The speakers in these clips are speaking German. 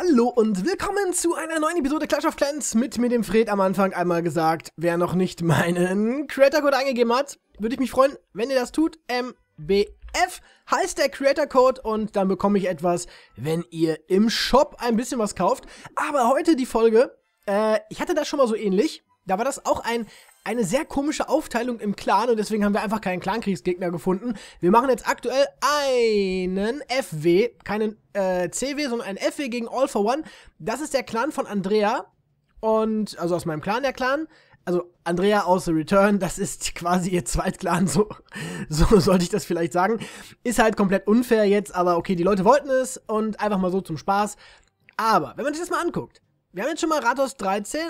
Hallo und willkommen zu einer neuen Episode Clash of Clans mit mir, dem Fred. Am Anfang einmal gesagt, wer noch nicht meinen Creator-Code eingegeben hat, würde ich mich freuen, wenn ihr das tut. MBF heißt der Creator-Code und dann bekomme ich etwas, wenn ihr im Shop ein bisschen was kauft. Aber heute die Folge, ich hatte das schon mal so ähnlich, da war das auch eine sehr komische Aufteilung im Clan und deswegen haben wir einfach keinen Clan-Kriegsgegner gefunden. Wir machen jetzt aktuell einen FW, keinen CW, sondern einen FW gegen All for One. Das ist der Clan von Andrea und, also aus meinem Clan, der Clan. Also Andrea aus The Return, das ist quasi ihr Zweitclan, so sollte ich das vielleicht sagen. Ist halt komplett unfair jetzt, aber okay, die Leute wollten es und einfach mal so zum Spaß. Aber, wenn man sich das mal anguckt, wir haben jetzt schon mal Rathaus 13,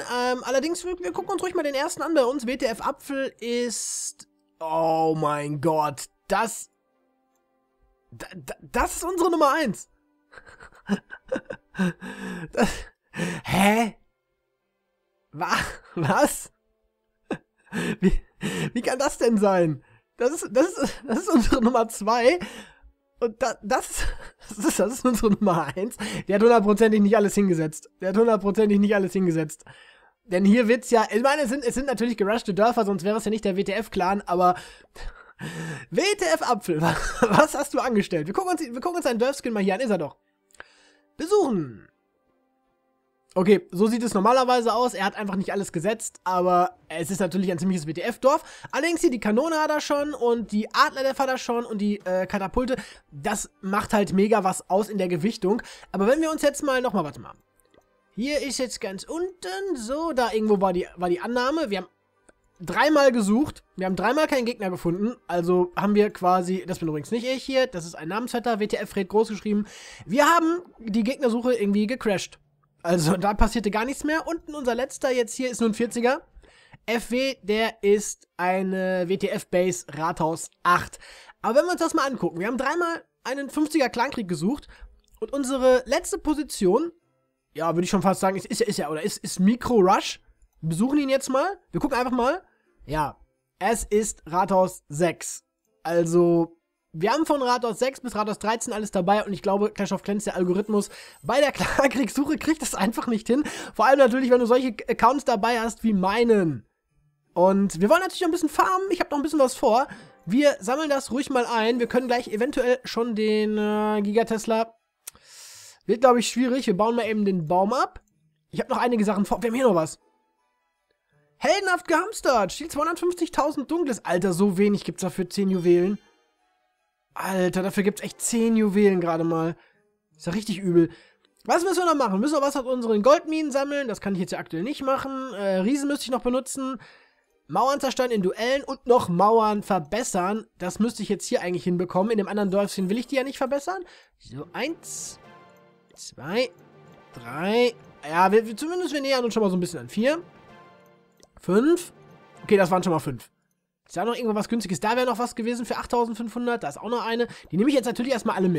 allerdings, wir gucken uns ruhig mal den ersten an bei uns. WTF-Apfel ist... Oh mein Gott, das ist unsere Nummer 1. Das, hä? Was? Wie kann das denn sein? Das ist unsere Nummer 2. Und das ist unsere Nummer 1. Der hat hundertprozentig nicht alles hingesetzt. Denn hier wird's ja... Ich meine, es sind natürlich gerushte Dörfer, sonst wäre es ja nicht der WTF-Clan, aber... WTF-Apfel, was hast du angestellt? Wir gucken uns einen Dörfskin mal hier an. Ist er doch. Besuchen. Okay, so sieht es normalerweise aus. Er hat einfach nicht alles gesetzt, aber es ist natürlich ein ziemliches WTF-Dorf. Allerdings hier die Kanone hat er schon und die Adlerdef hat er schon und die Katapulte. Das macht halt mega was aus in der Gewichtung. Aber wenn wir uns jetzt mal nochmal, warte mal. Hier ist jetzt ganz unten, so, da irgendwo war die Annahme. Wir haben dreimal gesucht, wir haben dreimal keinen Gegner gefunden. Also haben wir quasi, das bin übrigens nicht ich hier, das ist ein Namensvetter, WTF Fred groß geschrieben. Wir haben die Gegnersuche irgendwie gecrashed. Also da passierte gar nichts mehr. Unten unser letzter jetzt hier ist nun 40er. FW, der ist eine WTF-Base Rathaus 8. Aber wenn wir uns das mal angucken, wir haben dreimal einen 50er Clankrieg gesucht und unsere letzte Position, ja, würde ich schon fast sagen, ist Mikro-Rush. Wir besuchen ihn jetzt mal. Wir gucken einfach mal. Ja, es ist Rathaus 6. Also... Wir haben von Rathaus 6 bis Rathaus 13 alles dabei und ich glaube, Clash of Clans, der Algorithmus bei der Klarkriegssuche kriegt das einfach nicht hin. Vor allem natürlich, wenn du solche Accounts dabei hast wie meinen. Und wir wollen natürlich noch ein bisschen farmen. Ich habe noch ein bisschen was vor. Wir sammeln das ruhig mal ein. Wir können gleich eventuell schon den Gigatesla. Wird, glaube ich, schwierig. Wir bauen mal eben den Baum ab. Ich habe noch einige Sachen vor. Wir haben hier noch was. Heldenhaft gehamstert. Stil 250.000 dunkles. Alter, so wenig gibt's dafür 10 Juwelen. Alter, dafür gibt's echt 10 Juwelen gerade mal. Ist ja richtig übel. Was müssen wir noch machen? Müssen wir was aus unseren Goldminen sammeln? Das kann ich jetzt ja aktuell nicht machen. Riesen müsste ich noch benutzen. Mauern zerstören in Duellen und noch Mauern verbessern. Das müsste ich jetzt hier eigentlich hinbekommen. In dem anderen Dörfchen will ich die ja nicht verbessern. So, 1, 2, 3. Ja, wir nähern uns schon mal so ein bisschen an. 4, 5. Okay, das waren schon mal 5. Ist da noch irgendwo was Günstiges? Da wäre noch was gewesen für 8.500. Da ist auch noch eine. Die nehme ich jetzt natürlich erstmal alle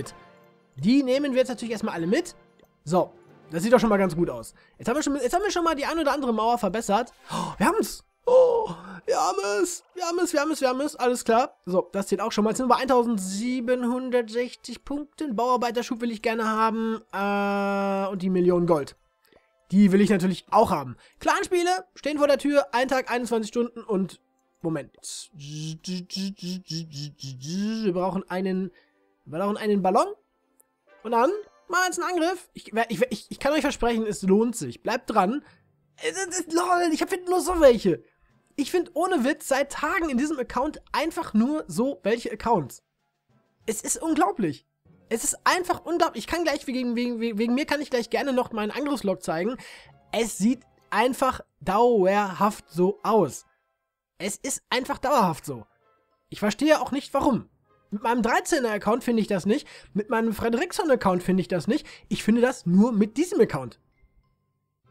mit. So, das sieht doch schon mal ganz gut aus. Jetzt haben wir schon mal die ein oder andere Mauer verbessert. Oh, wir haben es. Oh, wir haben es. Alles klar. So, das zählt auch schon mal. Jetzt sind wir bei 1.760 Punkten. Bauarbeiterschub will ich gerne haben. Und die Million Gold. Die will ich natürlich auch haben. Clanspiele stehen vor der Tür. Ein Tag, 21 Stunden und... Moment. Wir brauchen einen Ballon. Und dann machen wir jetzt einen Angriff. Ich kann euch versprechen, es lohnt sich. Bleibt dran. Lol, ich finde nur so welche. Ich finde ohne Witz seit Tagen in diesem Account einfach nur so welche Accounts. Es ist unglaublich. Es ist einfach unglaublich. Ich kann gleich, wegen mir kann ich gleich gerne noch meinen Angriffslog zeigen. Es sieht einfach dauerhaft so aus. Es ist einfach dauerhaft so. Ich verstehe auch nicht, warum. Mit meinem 13er-Account finde ich das nicht. Mit meinem Fredrickson-Account finde ich das nicht. Ich finde das nur mit diesem Account.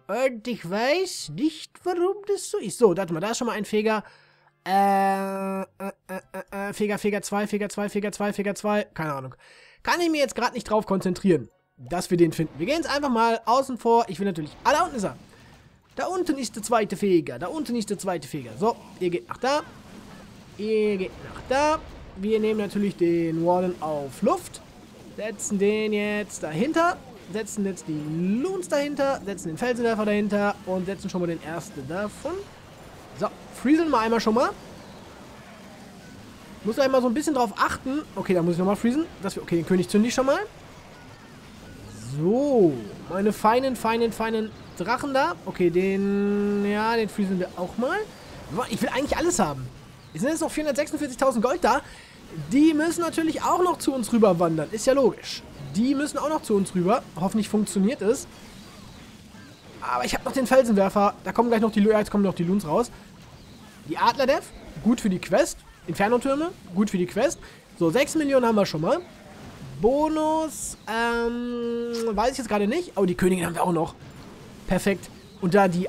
Und ich weiß nicht, warum das so ist. So, warte mal, da ist schon mal ein Feger. Feger 2. Keine Ahnung. Kann ich mir jetzt gerade nicht drauf konzentrieren, dass wir den finden. Wir gehen jetzt einfach mal außen vor. Ich will natürlich... Ah, da unten ist er. Da unten ist der zweite Feger. So, ihr geht nach da. Wir nehmen natürlich den Warden auf Luft. Setzen den jetzt dahinter. setzen jetzt die Loons dahinter, setzen den Felsenwerfer dahinter und setzen schon mal den ersten davon. So, freezen wir einmal schon mal. Muss da immer so ein bisschen drauf achten. Okay, da muss ich nochmal freezen. Okay, den König zünde ich schon mal. So, meine feinen Drachen da. Okay, den freezen wir auch mal. Ich will eigentlich alles haben. Jetzt sind jetzt noch 446.000 Gold da. Die müssen natürlich auch noch zu uns rüber wandern. Ist ja logisch. Die müssen auch noch zu uns rüber. Hoffentlich funktioniert es. Aber ich habe noch den Felsenwerfer. Da kommen gleich noch die Loons. Jetzt kommen noch die Loons raus. Die Adler-Dev. Gut für die Quest. Inferno-Türme. Gut für die Quest. So, 6 Millionen haben wir schon mal. Bonus. Weiß ich jetzt gerade nicht. Aber die Königin haben wir auch noch. Perfekt. Und da die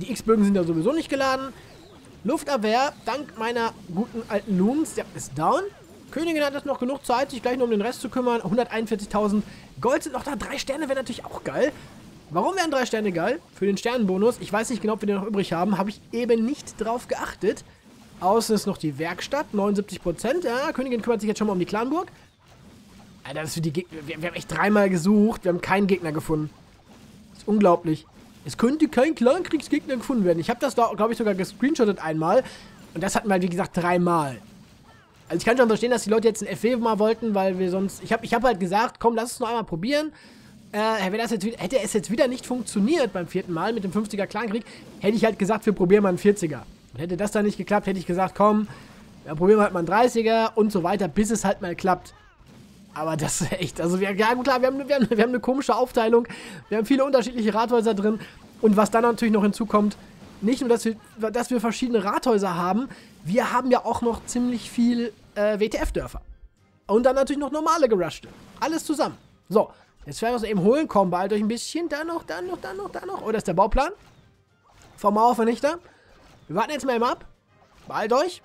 X-Bögen sind da sowieso nicht geladen. Luftabwehr, dank meiner guten alten Loons, ja, ist down. Königin hat jetzt noch genug Zeit, sich gleich nur um den Rest zu kümmern. 141.000 Gold sind noch da. 3 Sterne wäre natürlich auch geil. Warum wären 3 Sterne geil? Für den Sternenbonus. Ich weiß nicht genau, ob wir den noch übrig haben. Habe ich eben nicht drauf geachtet. Außen ist noch die Werkstatt. 79%. Ja, Königin kümmert sich jetzt schon mal um die Clanburg. Alter, das ist für die Gegner. Wir haben echt dreimal gesucht. Wir haben keinen Gegner gefunden. Das ist unglaublich. Es könnte kein Clan-Kriegsgegner gefunden werden. Ich habe das, glaube ich, sogar gescreenshottet einmal. Und das hatten wir, wie gesagt, 3-mal. Also ich kann schon verstehen, dass die Leute jetzt ein FW mal wollten, weil wir sonst... Ich hab halt gesagt, komm, lass es noch einmal probieren. Hätte es jetzt wieder nicht funktioniert beim 4. Mal mit dem 50er Clankrieg, hätte ich halt gesagt, wir probieren mal einen 40er. Und hätte das dann nicht geklappt, hätte ich gesagt, komm, dann probieren wir halt mal einen 30er und so weiter, bis es halt mal klappt. Aber das ist echt, also ja klar, wir haben eine komische Aufteilung, wir haben viele unterschiedliche Rathäuser drin und was dann natürlich noch hinzukommt, nicht nur, dass wir verschiedene Rathäuser haben, wir haben ja auch noch ziemlich viel WTF-Dörfer. Und dann natürlich noch normale Gerushte. Alles zusammen. So, jetzt werden wir uns eben holen, kommen, beeilt euch ein bisschen, da noch. Oh, das ist der Bauplan. Vom Mauervernichter. Wir warten jetzt mal eben ab. Beeilt euch.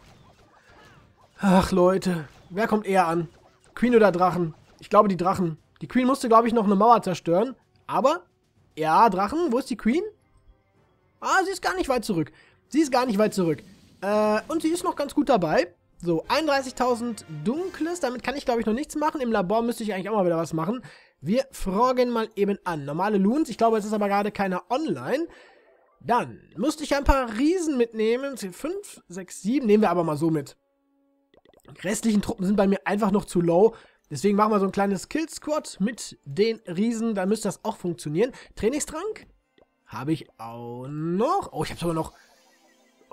Ach Leute, wer kommt eher an? Queen oder Drachen? Ich glaube, die Drachen. Die Queen musste, glaube ich, noch eine Mauer zerstören. Aber, ja, Drachen, wo ist die Queen? Ah, sie ist gar nicht weit zurück. Und sie ist noch ganz gut dabei. So, 31.000 Dunkles. Damit kann ich, glaube ich, noch nichts machen. Im Labor müsste ich eigentlich auch mal wieder was machen. Wir fragen mal eben an. Normale Loons. Ich glaube, es ist aber gerade keiner online. Dann müsste ich ein paar Riesen mitnehmen. 5, 6, 7. Nehmen wir aber mal so mit. Die restlichen Truppen sind bei mir einfach noch zu low. Deswegen machen wir so ein kleines Kill-Squad mit den Riesen. Da müsste das auch funktionieren. Trainingstrank habe ich auch noch. Oh, ich habe sogar noch.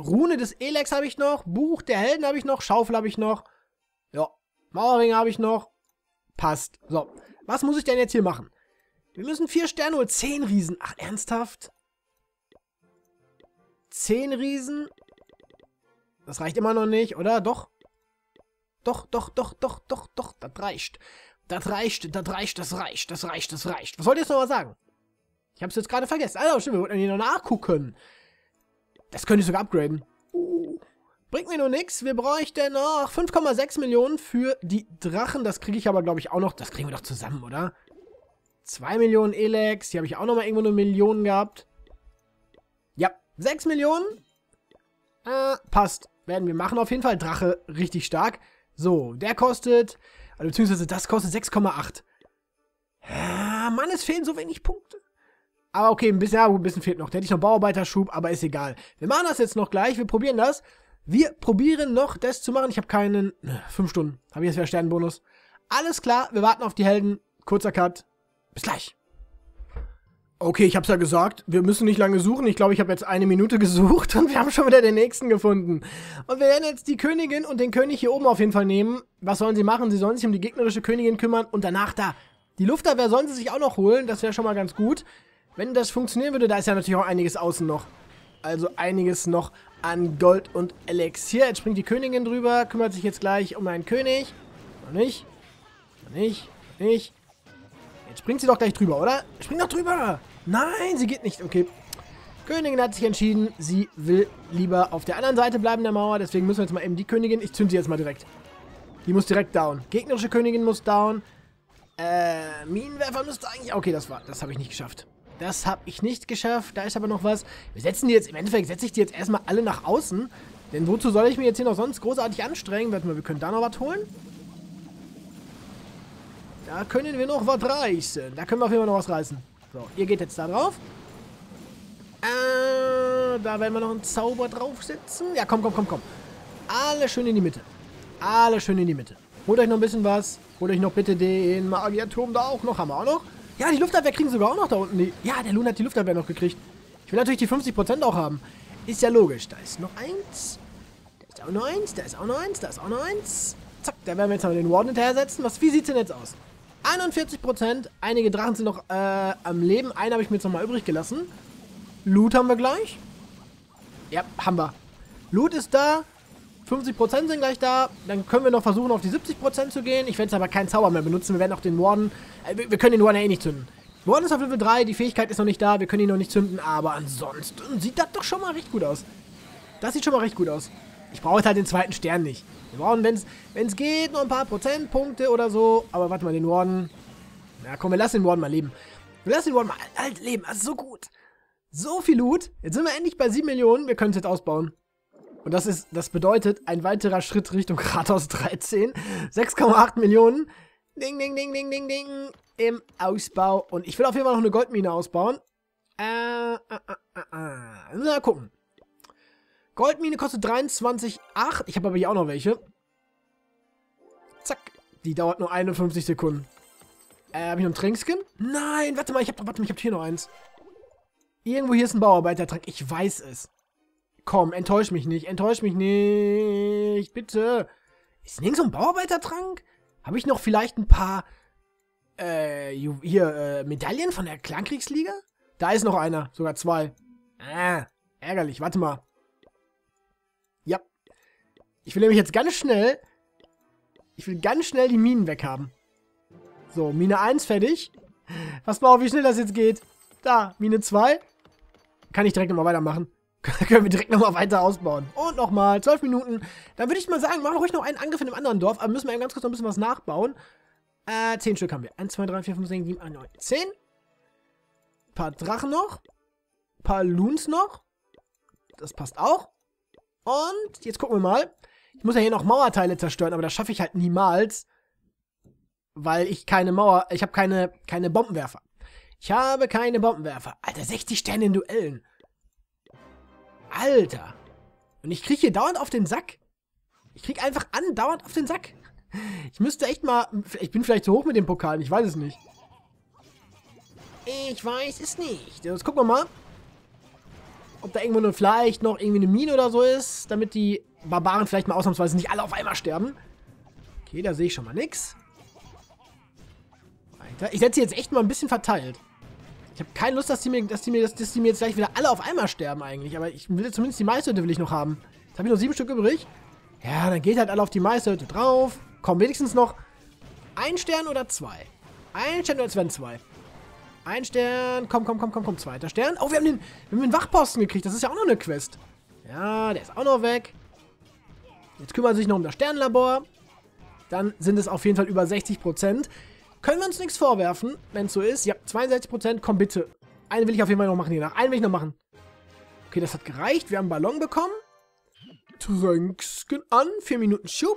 Rune des Elex habe ich noch. Buch der Helden habe ich noch. Schaufel habe ich noch. Ja, Mauerringe habe ich noch. Passt. So, was muss ich denn jetzt hier machen? Wir müssen 4 Sterne holen. 10 Riesen. Ach, ernsthaft? 10 Riesen? Das reicht immer noch nicht, oder? Doch. Doch, das reicht. Was wollt ihr jetzt nochmal sagen? Ich hab's jetzt gerade vergessen. Also, stimmt, wir wollten hier noch nachgucken. Das könnte ich sogar upgraden. Bringt mir nur nichts. Wir bräuchten noch 5,6 Millionen für die Drachen. Das kriege ich aber, glaube ich, auch noch. Das kriegen wir doch zusammen, oder? 2 Millionen Elex. Hier habe ich auch nochmal irgendwo eine Million gehabt. Ja, 6 Millionen. Passt. Werden wir machen. Auf jeden Fall Drache richtig stark. So, der kostet, also beziehungsweise das kostet 6,8. Mann, es fehlen so wenig Punkte. Aber okay, ein bisschen fehlt noch. Da hätte ich noch Bauarbeiterschub, aber ist egal. Wir machen das jetzt noch gleich, wir probieren das. Wir probieren noch, das zu machen. Ich habe keinen, 5 Stunden, habe ich jetzt wieder Sternenbonus. Alles klar, wir warten auf die Helden. Kurzer Cut, bis gleich. Okay, ich habe es ja gesagt, wir müssen nicht lange suchen. Ich glaube, ich habe jetzt 1 Minute gesucht und wir haben schon wieder den nächsten gefunden. Und wir werden jetzt die Königin und den König hier oben auf jeden Fall nehmen. Was sollen sie machen? Sie sollen sich um die gegnerische Königin kümmern und danach da. Die Luftabwehr sollen sie sich auch noch holen, das wäre schon mal ganz gut. Wenn das funktionieren würde, da ist ja natürlich auch einiges außen noch. Also einiges noch an Gold und Elixier. Jetzt springt die Königin drüber, kümmert sich jetzt gleich um einen König. Noch nicht. Springt sie doch gleich drüber, oder? Spring doch drüber! Nein, sie geht nicht. Okay. Königin hat sich entschieden, sie will lieber auf der anderen Seite bleiben der Mauer. Deswegen müssen wir jetzt mal eben die Königin... Ich zünde sie jetzt mal direkt. Die muss direkt down. Gegnerische Königin muss down. Minenwerfer müsste eigentlich... Okay, das habe ich nicht geschafft. Da ist aber noch was. Wir setzen die jetzt... Im Endeffekt setze ich die jetzt erstmal alle nach außen. Denn wozu soll ich mir jetzt hier noch sonst großartig anstrengen? Warte mal, wir können da noch was holen. Da können wir noch was reißen. Da können wir auf jeden Fall noch was reißen. So, ihr geht jetzt da drauf. Da werden wir noch einen Zauber draufsetzen. Ja, komm, komm, komm, komm. Alle schön in die Mitte. Alle schön in die Mitte. Holt euch noch ein bisschen was. Holt euch noch bitte den Magierturm da auch noch. Haben wir auch noch. Ja, die Luftabwehr kriegen sogar auch noch da unten. Ja, der Luna hat die Luftabwehr noch gekriegt. Ich will natürlich die 50% auch haben. Ist ja logisch. Da ist noch eins. Da ist auch noch eins. Da ist auch noch eins. Da ist auch noch eins. Zack, da werden wir jetzt noch den Warden hinterher setzen. Wie sieht es denn jetzt aus? 41%. Einige Drachen sind noch am Leben. Einen habe ich mir jetzt nochmal übrig gelassen. Loot haben wir gleich. Ja, haben wir. Loot ist da. 50% sind gleich da. Dann können wir noch versuchen, auf die 70% zu gehen. Ich werde jetzt aber keinen Zauber mehr benutzen. Wir werden auch den Warden... wir können den Warden ja eh nicht zünden. Warden ist auf Level 3. Die Fähigkeit ist noch nicht da. Wir können ihn noch nicht zünden. Aber ansonsten sieht das doch schon mal recht gut aus. Das sieht schon mal recht gut aus. Ich brauche jetzt halt den zweiten Stern nicht. Den Warden, wenn es geht, noch ein paar Prozentpunkte oder so. Aber warte mal, den Warden... Na komm, wir lassen den Warden mal leben. Wir lassen den Warden mal alt leben. Das ist so gut. So viel Loot. Jetzt sind wir endlich bei 7 Millionen. Wir können es jetzt ausbauen. Und das bedeutet ein weiterer Schritt Richtung Rathaus 13. 6,8 Millionen. Ding, ding, ding, ding, ding, ding. Im Ausbau. Und ich will auf jeden Fall noch eine Goldmine ausbauen. Na, gucken. Goldmine kostet 23,8. Ich habe aber hier auch noch welche. Zack. Die dauert nur 51 Sekunden. Habe ich noch einen Trinkskin? Nein, warte mal. Ich hab hier noch eins. Irgendwo hier ist ein Bauarbeitertrank. Ich weiß es. Komm, enttäusch mich nicht. Enttäusch mich nicht. Bitte. Ist nirgends so ein Bauarbeitertrank? Habe ich noch vielleicht ein paar Medaillen von der Clankriegsliga? Da ist noch einer. Sogar zwei. Ärgerlich. Warte mal. Ja. Ich will nämlich jetzt ganz schnell... Ich will ganz schnell die Minen weghaben. So, Mine 1 fertig. Pass mal auf, wie schnell das jetzt geht. Da, Mine 2. Kann ich direkt nochmal weitermachen. Können wir direkt nochmal weiter ausbauen. Und nochmal, 12 Minuten. Dann würde ich mal sagen, machen wir ruhig noch einen Angriff in einem anderen Dorf. Aber müssen wir eben ganz kurz noch ein bisschen was nachbauen. 10 Stück haben wir. 1, 2, 3, 4, 5, 6, 7, 8, 9, 10. Ein paar Drachen noch. Ein paar Loons noch. Das passt auch. Und jetzt gucken wir mal. Ich muss ja hier noch Mauerteile zerstören, aber das schaffe ich halt niemals. Weil ich keine Mauer... Ich habe keine Bombenwerfer. Ich habe keine Bombenwerfer. Alter, 60 Sterne in Duellen. Alter. Und ich kriege hier dauernd auf den Sack. Ich kriege einfach andauernd auf den Sack. Ich müsste echt mal... Ich bin vielleicht zu hoch mit dem Pokal. Ich weiß es nicht. Ich weiß es nicht. Jetzt gucken wir mal. Ob da irgendwo vielleicht noch irgendwie eine Mine oder so ist. Damit die Barbaren vielleicht mal ausnahmsweise nicht alle auf einmal sterben. Okay, da sehe ich schon mal nichts. Weiter. Ich setze jetzt echt mal ein bisschen verteilt. Ich habe keine Lust, dass die mir jetzt gleich wieder alle auf einmal sterben eigentlich. Aber ich will zumindest die Maishütte will ich noch haben. Jetzt habe ich noch 7 Stück übrig. Ja, dann geht halt alle auf die Maishütte drauf. Komm, wenigstens noch 1 Stern oder 2. 1 Stern oder es werden 2. 1 Stern. Komm, komm, komm, komm, komm. 2. Stern. Oh, wir haben den Wachposten gekriegt. Das ist ja auch noch eine Quest. Ja, der ist auch noch weg. Jetzt kümmern sie sich noch um das Sternlabor. Dann sind es auf jeden Fall über 60%. Können wir uns nichts vorwerfen, wenn es so ist. Ja, 62%. Komm, bitte. Einen will ich auf jeden Fall noch machen hier nach. Einen will ich noch machen. Okay, das hat gereicht. Wir haben einen Ballon bekommen. Trinkskin an. 4 Minuten Schub.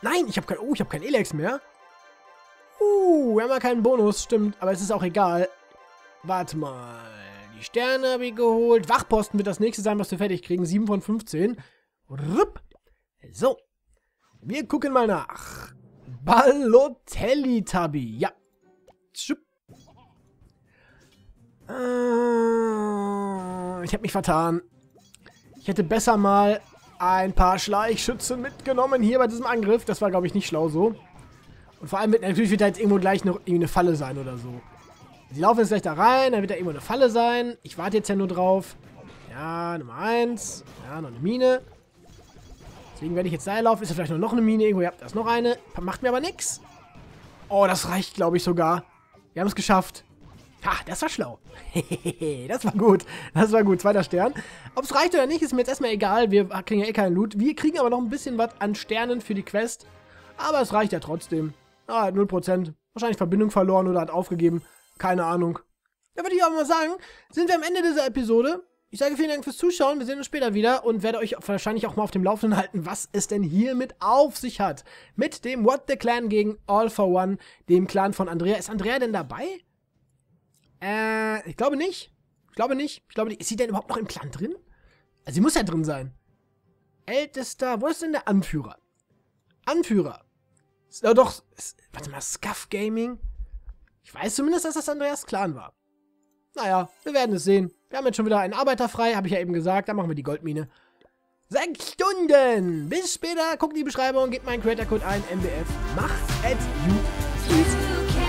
Nein, ich habe kein... Oh, ich habe kein Elex mehr. Wir haben ja keinen Bonus. Stimmt, aber es ist auch egal. Warte mal. Die Sterne habe ich geholt. Wachposten wird das nächste sein, was wir fertig kriegen. 7 von 15. Rupp. So. Wir gucken mal nach. Ballotelli-Tabi. Ja. Ich habe mich vertan. Ich hätte besser mal ein paar Schleichschützen mitgenommen hier bei diesem Angriff. Das war, glaube ich, nicht schlau so. Und vor allem wird natürlich da jetzt irgendwo gleich noch eine Falle sein oder so. Sie laufen jetzt gleich da rein, dann wird da irgendwo eine Falle sein. Ich warte jetzt ja nur drauf. Ja, Nummer 1. Ja, noch eine Mine. Deswegen werde ich jetzt da laufen. Ist ja vielleicht noch eine Mine irgendwo. Ja, da ist noch eine. Macht mir aber nichts. Oh, das reicht, glaube ich, sogar. Wir haben es geschafft. Ha, das war schlau. Das war gut. Das war gut. 2. Stern. Ob es reicht oder nicht, ist mir jetzt erstmal egal. Wir kriegen ja eh keinen Loot. Wir kriegen aber noch ein bisschen was an Sternen für die Quest. Aber es reicht ja trotzdem. Ah, 0%. Wahrscheinlich Verbindung verloren oder hat aufgegeben. Keine Ahnung. Da würde ich aber mal sagen, sind wir am Ende dieser Episode. Ich sage vielen Dank fürs Zuschauen, wir sehen uns später wieder und werde euch wahrscheinlich auch mal auf dem Laufenden halten, was es denn hiermit auf sich hat. Mit dem What the Clan gegen All for One, dem Clan von Andrea. Ist Andrea denn dabei? Ich glaube nicht. Ich glaube nicht. Ich glaube nicht. Ist sie denn überhaupt noch im Clan drin? Also sie muss ja drin sein. Ältester, wo ist denn der Anführer? Anführer. Ja, doch, warte mal, SCUF Gaming? Ich weiß zumindest, dass das Andreas Clan war. Naja, wir werden es sehen. Wir haben jetzt schon wieder einen Arbeiter frei, habe ich ja eben gesagt. Dann machen wir die Goldmine. 6 Stunden! Bis später, guckt die Beschreibung, gebt meinen Creator-Code ein, MBF. Macht's at you.